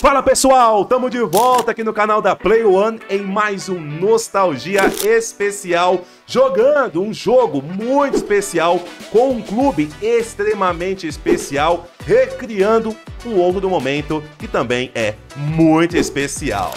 Fala pessoal, estamos de volta aqui no canal da Play One em mais um Nostalgia Especial, jogando um jogo muito especial com um clube extremamente especial, recriando um logo do momento que também é muito especial.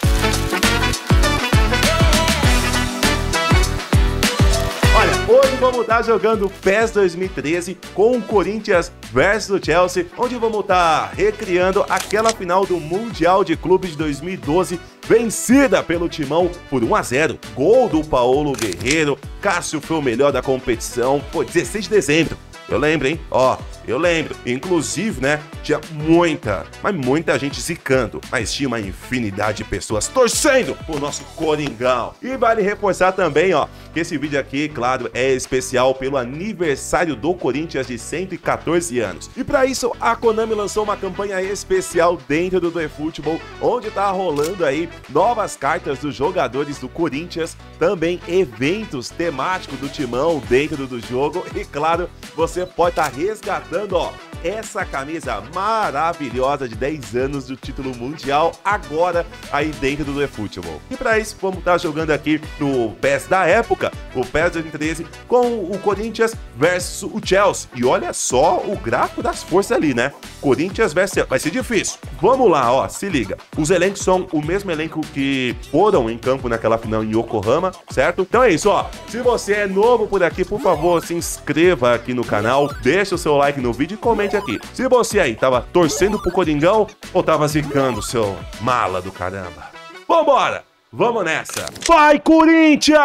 Hoje vamos estar jogando PES 2013 com o Corinthians versus o Chelsea, onde vamos estar recriando aquela final do Mundial de Clubes de 2012, vencida pelo Timão por 1 a 0. Gol do Paolo Guerrero, Cássio foi o melhor da competição, foi 16 de dezembro. Eu lembro, hein? Ó, eu lembro. Inclusive, né, tinha muita, mas muita gente zicando. Mas tinha uma infinidade de pessoas torcendo pro nosso Coringão. E vale reforçar também, ó, que esse vídeo aqui, claro, é especial pelo aniversário do Corinthians de 114 anos. E pra isso, a Konami lançou uma campanha especial dentro do eFootball, onde tá rolando aí novas cartas dos jogadores do Corinthians, também eventos temáticos do Timão dentro do jogo e, claro, você pode estar resgatando, ó, essa camisa maravilhosa de 10 anos do título mundial agora aí dentro do eFootball. E para isso, vamos estar jogando aqui no PES da época, o PES 2013, com o Corinthians versus o Chelsea. E olha só o gráfico das forças ali, né? Corinthians versus... vai ser difícil. Vamos lá, ó, se liga. Os elencos são o mesmo elenco que foram em campo naquela final em Yokohama, certo? Então é isso, ó. Se você é novo por aqui, por favor, se inscreva aqui no canal, deixa o seu like no vídeo e comente aqui. Se você aí tava torcendo pro Coringão ou tava zicando, seu mala do caramba. Vambora! Vamos nessa! Vai, Corinthians!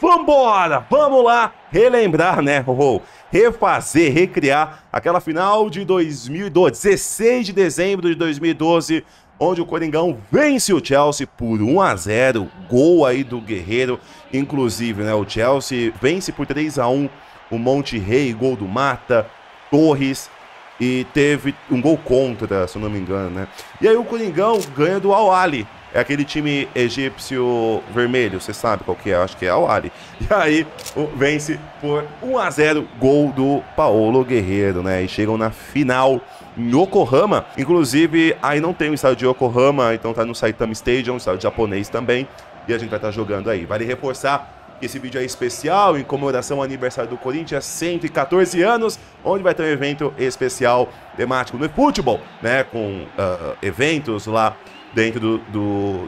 Vambora! Vamos lá relembrar, né? Refazer, recriar aquela final de 2012, 16 de dezembro de 2012, onde o Coringão vence o Chelsea por 1 a 0. Gol aí do Guerreiro. Inclusive, né? O Chelsea vence por 3 a 1. O Monterrey, gol do Mata, Torres. E teve um gol contra, se eu não me engano, né? E aí o Coringão ganha do Al Ahly. É aquele time egípcio vermelho, você sabe qual que é, acho que é Al Ahly. E aí vence por 1 a 0, gol do Paolo Guerrero, né? E chegam na final em Yokohama. Inclusive, aí não tem o estádio de Yokohama, então tá no Saitama Stadium, estádio japonês também. E a gente vai estar jogando aí. Vale reforçar... esse vídeo é especial em comemoração ao aniversário do Corinthians, 114 anos, onde vai ter um evento especial temático no eFootball, né? Com eventos lá dentro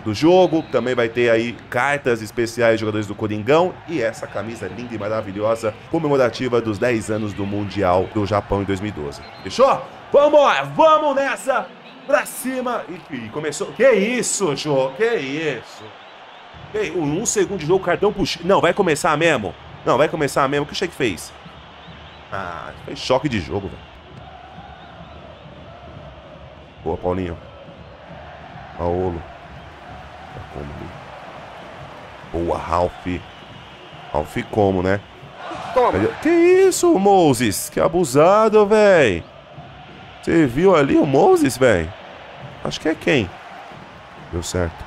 do jogo. Também vai ter aí cartas especiais de jogadores do Coringão e essa camisa linda e maravilhosa comemorativa dos 10 anos do Mundial do Japão em 2012. Fechou? Vambora! Vamos nessa! Pra cima! E começou... Que isso, Jô? Que isso? Ei, um segundo de jogo, cartão puxa. Não, vai começar mesmo. Não, vai começar mesmo. O que o Sheik fez? Ah, foi choque de jogo, velho. Boa, Paulinho. Paolo. Boa, Ralf. Ralf como, né? Toma. Que isso, Moses? Que abusado, velho. Você viu ali o Moses, velho? Acho que é quem? Deu certo.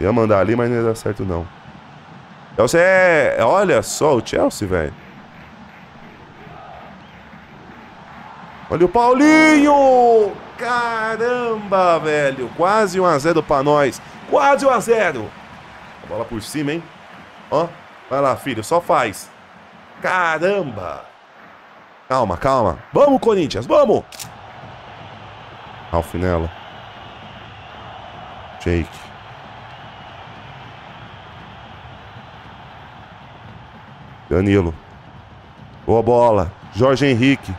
Ia mandar ali, mas não ia dar certo, não. Chelsea é... Olha só o Chelsea, velho. Olha o Paulinho! Caramba, velho. Quase 1 a 0 pra nós. Quase 1 a 0. A bola por cima, hein? Ó, vai lá, filho. Só faz. Caramba. Calma, calma. Vamos, Corinthians, vamos! Ralf nela. Shake. Danilo. Boa bola. Jorge Henrique.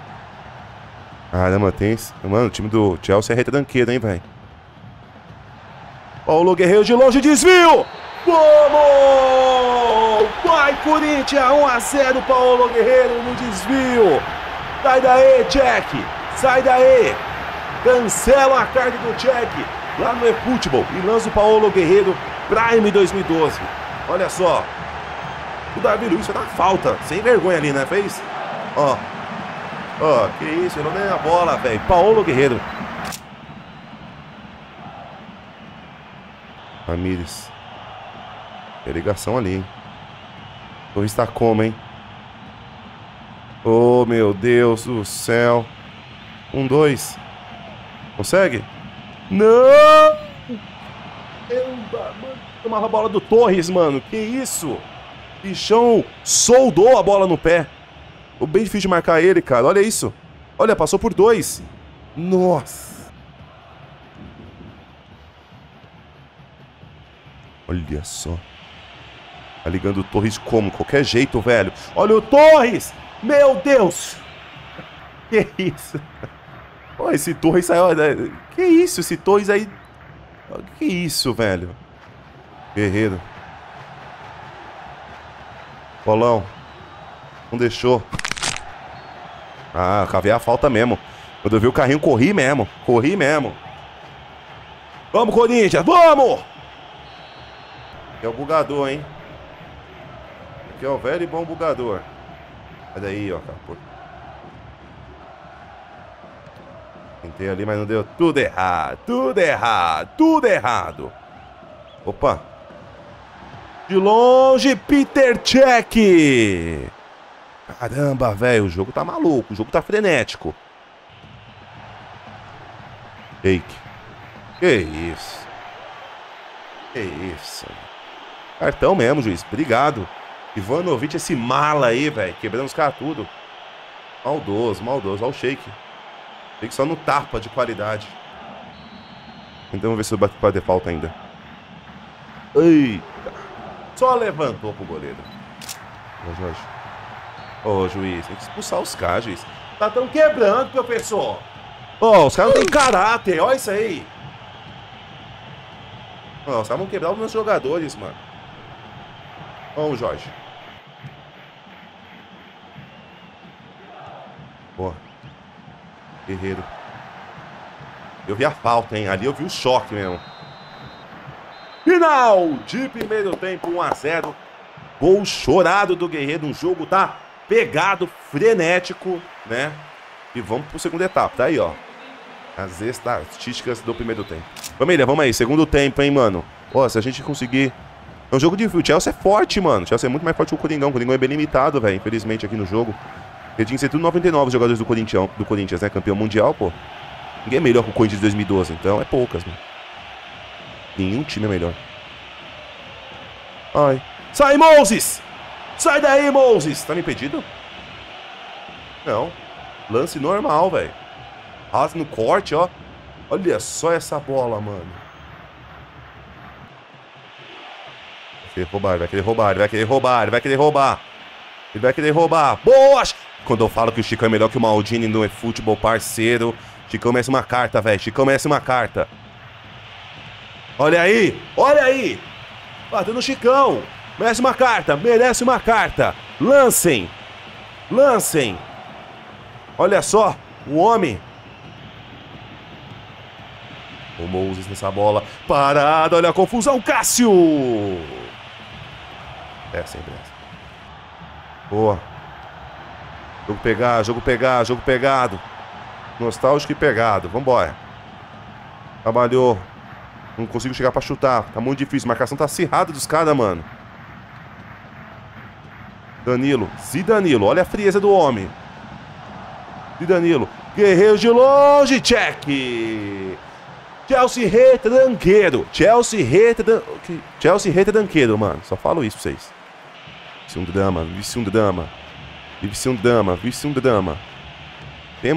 Caramba, tem... Mano, o time do Chelsea é retranqueiro, hein, velho? Paulo Guerreiro de longe, desvio! Vamos! Vai, Corinthians! 1 a 0, Paulo Guerreiro no desvio. Sai daí, Cech! Sai daí! Cancela a carga do Cech lá no eFootball e lança o Paulo Guerreiro Prime 2012. Olha só. O Davi Luiz vai dar falta. Sem vergonha ali, né? Fez? Ó. Ó, que isso. Ele não ganha a bola, velho. Paolo Guerrero. Ramírez. Ligação ali, hein? Torres tá como, hein? Oh, meu Deus do céu. 1, 2. Consegue? Não! Mano, tomava a bola do Torres, mano. Que isso? Bichão soldou a bola no pé. Ficou bem difícil de marcar ele, cara. Olha isso. Olha, passou por dois. Nossa. Olha só. Tá ligando o Torres como? Qualquer jeito, velho. Olha o Torres! Meu Deus! Que isso? Pô, esse Torres saiu... Que isso? Esse Torres aí... Que isso, velho? Guerreiro. Paulão. Não deixou. Ah, cavei a falta mesmo. Quando eu vi o carrinho, corri mesmo. Corri mesmo. Vamos, Corinthians! Vamos! Aqui é o bugador, hein? Aqui é o velho e bom bugador. Olha aí, ó, cara. Tentei ali, mas não deu. Tudo errado, tudo errado, tudo errado. Opa. De longe, Peter Cech. Caramba, velho, o jogo tá maluco, o jogo tá frenético. Fake. Que isso. Que isso. Cartão mesmo, juiz. Obrigado. Ivanovic, esse mala aí, velho. Quebrando os caras tudo. Maldoso, maldoso. Olha o shake. Tem que só no tapa de qualidade. Então vamos ver se eu bato pra falta ainda. Eita. Só levantou pro goleiro. Ô, Jorge. Ô, juiz. Tem que expulsar os caras, juiz. Tá tão quebrando, professor. Ó, os caras não tem caráter. Olha isso aí. Ó, os caras vão quebrar os meus jogadores, mano. Ó, o Jorge. Boa. Guerreiro. Eu vi a falta, hein? Ali eu vi o choque mesmo. Final de primeiro tempo, 1 a 0. Gol chorado do Guerreiro. Um jogo tá pegado, frenético, né? E vamos pro segundo etapa. Tá aí, ó. As estatísticas do primeiro tempo. Família, vamos aí. Segundo tempo, hein, mano? Ó, se a gente conseguir... É um jogo difícil. O Chelsea é forte, mano. O Chelsea é muito mais forte que o Coringão. O Coringão é bem limitado, velho. Infelizmente, aqui no jogo... Ele tinha que ser tudo 99 jogadores do Corinthians, né? Campeão mundial, pô. Ninguém é melhor que o Corinthians de 2012, então é poucas, mano. Nenhum time é melhor. Ai. Sai, Moses! Sai daí, Moses! Tá me impedido? Não. Lance normal, velho. Rasga no corte, ó. Olha só essa bola, mano. Vai querer roubar, vai querer roubar, vai querer roubar, vai querer roubar. Ele vai querer roubar. Boa! Quando eu falo que o Chicão é melhor que o Maldini no futebol, parceiro. Chicão merece uma carta, velho. Chicão merece uma carta. Olha aí. Olha aí. Batendo o Chicão. Merece uma carta. Merece uma carta. Lancem. Lancem. Olha só. O homem. O Moses nessa bola. Parada. Olha a confusão. Cássio. Essa. Boa. Jogo pegar, jogo pegar, jogo pegado. Nostálgico e pegado. Vambora. Trabalhou. Não consigo chegar pra chutar. Tá muito difícil. A marcação tá acirrada dos caras, mano. Danilo. Zidanilo. Olha a frieza do homem. Zidanilo. Guerreiro de longe. Check. Chelsea retranqueiro. Chelsea retranqueiro, mano. Só falo isso pra vocês. Vive-se um drama, vive-se um drama. Vive-se um drama, vive-se um drama. Sem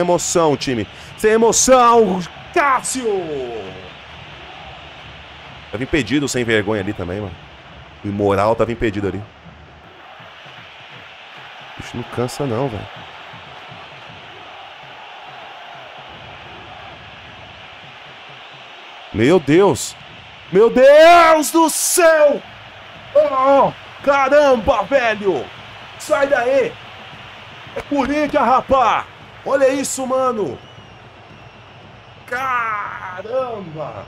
emoção, time. Sem emoção, Cássio! Tava impedido, sem vergonha ali também, mano. O imoral tava impedido ali. O bicho não cansa não, velho. Meu Deus! Meu Deus do céu! Oh! Caramba, velho! Sai daí! É Corinthians, rapá! Olha isso, mano! Caramba!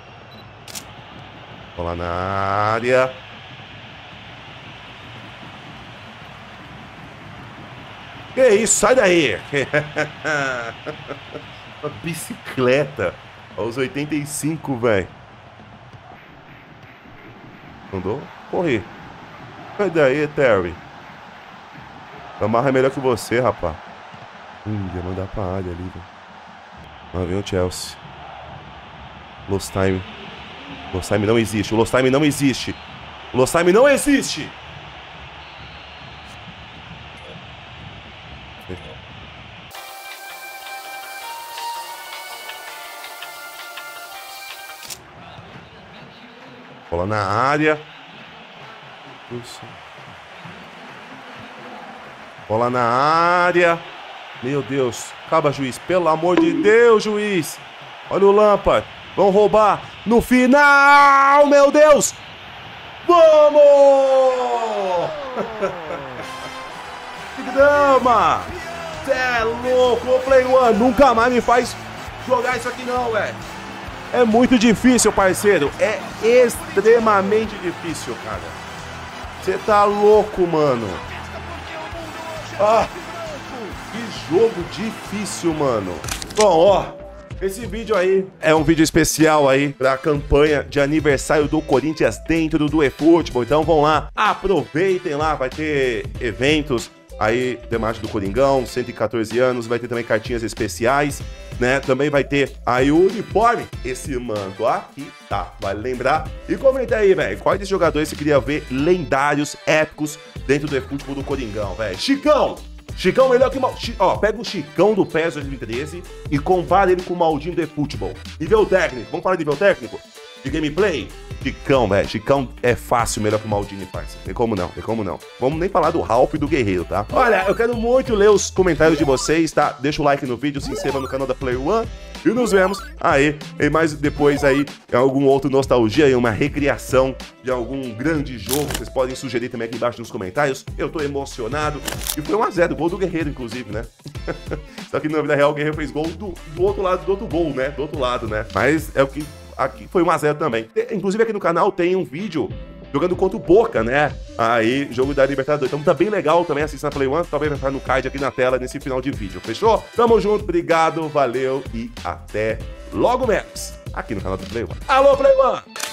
Bola na área. Que isso? Sai daí! Uma bicicleta! Aos 85, velho. Mandou correr. Sai daí, Terry. Amarra é melhor que você, rapaz. Ia mandar pra área ali, velho. Lá vem o Chelsea. Lost time. Lost time não existe. O Lost time não existe. O Lost time não existe. Bola na área. Bola na área. Meu Deus. Acaba, juiz. Pelo amor de Deus, juiz. Olha o Lampard. Vão roubar. No final, meu Deus. Vamos! Que drama. Cê é louco. O Play One nunca mais me faz jogar isso aqui não, velho. É muito difícil, parceiro. É extremamente difícil, cara. Você tá louco, mano. Ah, que jogo difícil, mano. Bom, ó, esse vídeo aí é um vídeo especial aí pra campanha de aniversário do Corinthians dentro do eFootball. Então vão lá, aproveitem lá, vai ter eventos aí, demais do Coringão, 114 anos, vai ter também cartinhas especiais, né? Também vai ter aí o uniforme, esse manto aqui, tá? Vai lembrar. E comenta aí, velho, quais desses jogadores você queria ver lendários, épicos, dentro do eFootball do Coringão, velho? Chicão! Chicão melhor que o Maldini. Ó, pega o Chicão do PES 2013 e compara ele com o Maldini do eFootball. Nível técnico, vamos falar de nível técnico? De gameplay? Chicão, velho. Chicão é fácil, melhor que o Maldini, parceiro. Tem como não, tem como não. Vamos nem falar do Ralf e do Guerreiro, tá? Olha, eu quero muito ler os comentários de vocês, tá? Deixa o like no vídeo, se inscreva no canal da Play One e nos vemos aí em mais depois aí em algum outro nostalgia e uma recriação de algum grande jogo. Vocês podem sugerir também aqui embaixo nos comentários. Eu tô emocionado. E foi 1 a 0, gol do Guerreiro, inclusive, né? Só que na vida real o Guerreiro fez gol do outro lado, do outro gol, né? Do outro lado, né? Mas é o que... Aqui foi 1 a 0 também. Inclusive aqui no canal tem um vídeo jogando contra o Boca, né? Aí, jogo da Libertadores. Então tá bem legal também assistir na Play One. Talvez vai estar no card aqui na tela nesse final de vídeo. Fechou? Tamo junto, obrigado, valeu e até logo menos aqui no canal do Play One. Alô, Play One!